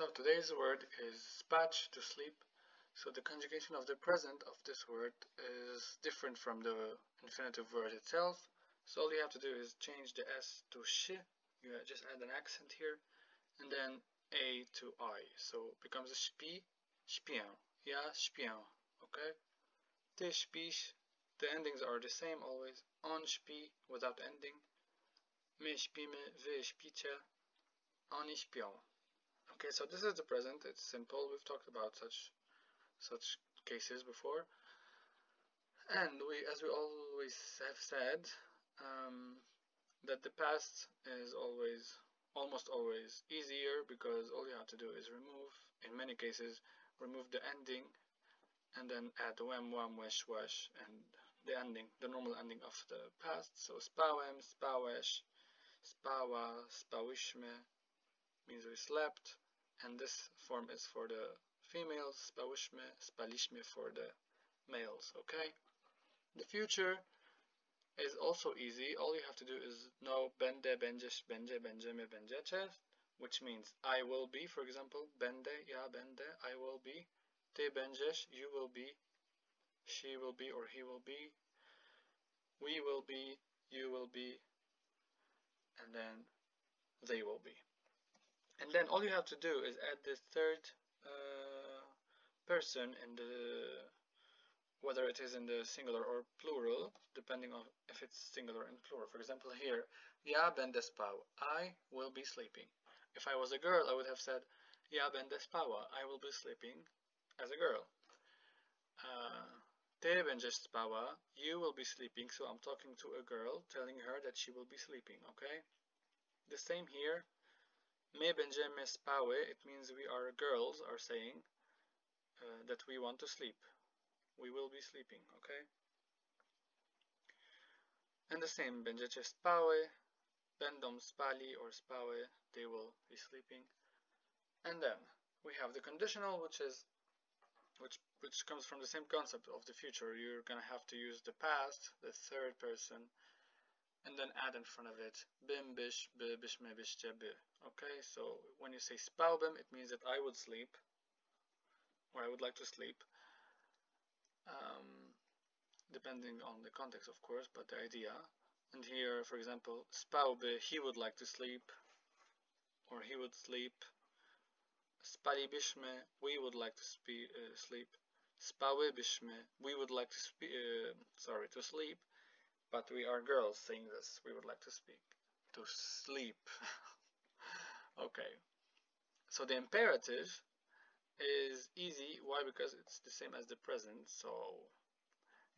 So today's word is spać, to sleep. So the conjugation of the present of this word is different from the infinitive word itself. So all you have to do is change the S to sh, you just add an accent here, and then A to I. So it becomes śpi, śpię, ja śpię, okay? Ty śpisz, the endings are the same always. On śpi, without ending. My śpimy, wy śpicie, oni śpią. Okay, so this is the present, it's simple, we've talked about such cases before. And as we always have said, that the past is almost always easier, because all you have to do is remove, in many cases, remove the ending and then add wem, wam, wesh, wesh, and the ending, the normal ending of the past. So spałem, spałeś, spała, spałyśmy, means we slept, and this form is for the females, spałyśmy, spaliśmy for the males, okay? The future is also easy, all you have to do is know będę, będziesz, będzie, będziemy, będziecie, which means I will be, for example, będę, ja będę, I will be, ty będziesz, you will be, she will be or he will be, we will be, you will be, and then they will be. And then all you have to do is add the third person in the, whether it is in the singular or plural, depending on if it's singular and plural. For example, here, ja będę spał, I will be sleeping. If I was a girl, I would have said, ja będę spała, I will be sleeping as a girl. Ty będziesz spała, you will be sleeping. So I'm talking to a girl, telling her that she will be sleeping, okay? The same here. My będziemy spały, it means we are girls are saying that we want to sleep. We will be sleeping, okay? And the same, będziecie spały, będą spali or spały, they will be sleeping. And then we have the conditional, which comes from the same concept of the future. You're gonna have to use the past, the third person, and then add in front of it bim, bish, by, bishme, bishche, by. Okay, so when you say spałbym, it means that I would sleep, or I would like to sleep, depending on the context, of course, but the idea. And here, for example, spałby, he would like to sleep, or he would sleep. Spalibyśmy, we would like to sleep. Spałybyśmy, we would like to sleep. But we are girls saying this, we would like to sleep. Okay, so the imperative is easy. Why? Because it's the same as the present. So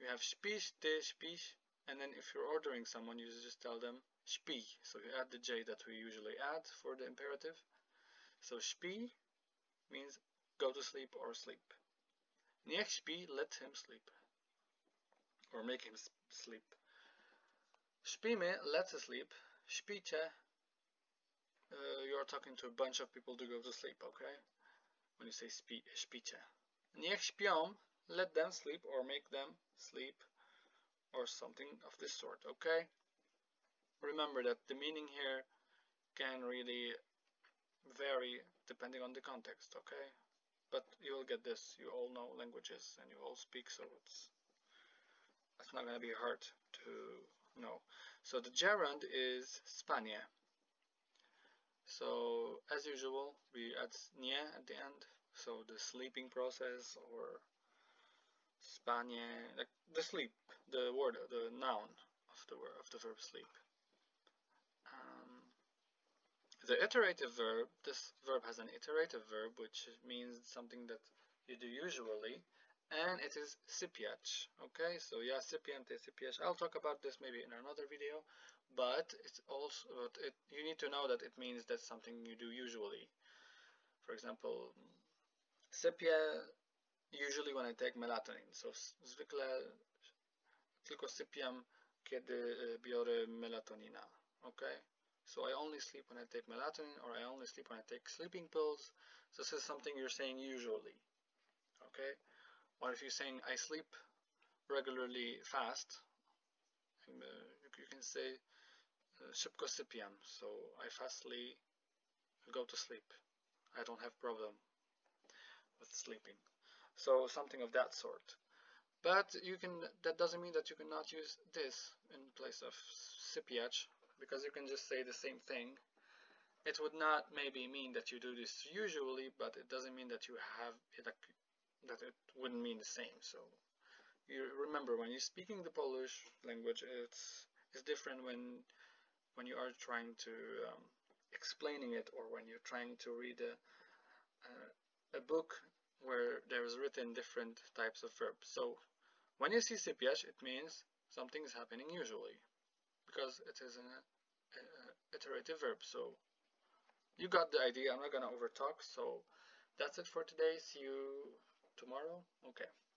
you have śpisz, ty śpisz, and then if you're ordering someone, you just tell them śpi. So you add the J that we usually add for the imperative. So śpi means go to sleep or sleep. Niech śpi, let him sleep, or make him sleep. Śpimy, let's sleep. Śpicie, you're talking to a bunch of people to go to sleep, okay? When you say śpicie. Niech śpią, let them sleep or make them sleep or something of this sort, okay? Remember that the meaning here can really vary depending on the context, okay? But you will get this. You all know languages and you all speak, so it's not going to be hard to... No. So the gerund is spanie. So as usual, we add nie at the end. So the sleeping process or spanie, like the sleep, the word, the noun of the word, of the verb sleep. The iterative verb. This verb has an iterative verb, which means something that you do usually. And it is sypiać, okay? So ja sypiam, ty sypiasz. I'll talk about this maybe in another video, but it's also, you need to know that it means that's something you do usually. For example, sypię usually when I take melatonin. So zwykle tylko sypiam, kiedy biorę melatonina, okay? So I only sleep when I take melatonin, or I only sleep when I take sleeping pills. So this is something you're saying usually, okay? Or if you're saying I sleep regularly fast, you can say szybko sypiam, so I fastly go to sleep. I don't have problem with sleeping. So something of that sort. But you can, that doesn't mean that you cannot use this in place of sypiać, because you can just say the same thing. It would not maybe mean that you do this usually, but it doesn't mean that you have it, that it wouldn't mean the same. So you remember, when you're speaking the Polish language, it's different when you are trying to explaining it, or when you're trying to read a book where there is written different types of verbs. So when you see sypiać, it means something is happening usually, because it is an iterative verb. So you got the idea. I'm not gonna overtalk. So that's it for today. See you tomorrow. Okay.